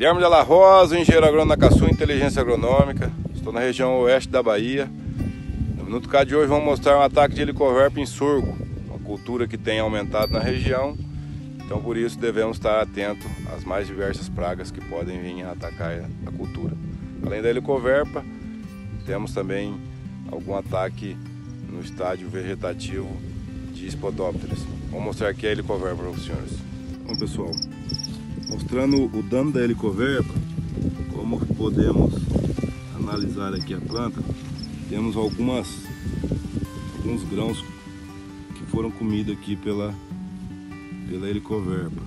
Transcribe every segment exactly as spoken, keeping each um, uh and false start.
Guilherme de La Rosa, engenheiro agrônomo da Caçu Inteligência Agronômica. Estou na região oeste da Bahia. No Minuto K de hoje vamos mostrar um ataque de helicoverpa em sorgo, uma cultura que tem aumentado na região. Então por isso devemos estar atentos às mais diversas pragas que podem vir a atacar a cultura. Além da helicoverpa, temos também algum ataque no estádio vegetativo de Spodopteras. Vou mostrar aqui a helicoverpa para os senhores. Bom pessoal, mostrando o dano da helicoverpa, como podemos analisar aqui a planta, temos algumas, alguns grãos que foram comidos aqui pela, pela helicoverpa.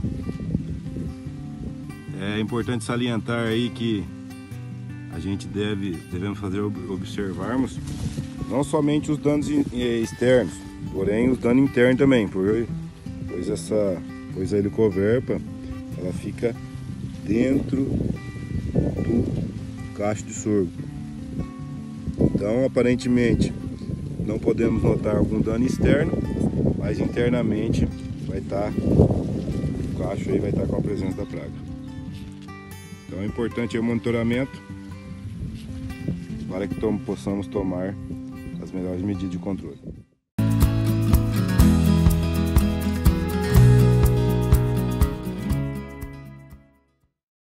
É importante salientar aí que a gente deve, devemos fazer observarmos não somente os danos externos, porém os danos internos também, pois, essa, pois a helicoverpa ela fica dentro do cacho de sorgo. Então aparentemente não podemos notar algum dano externo, mas internamente vai estar, o cacho aí vai estar com a presença da praga. Então é importante o monitoramento para que tom- possamos tomar as melhores medidas de controle.